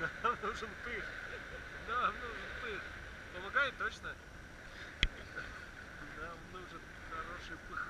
Нам нужен пых. Нам нужен пых. Помогает точно? Нам нужен хороший пых.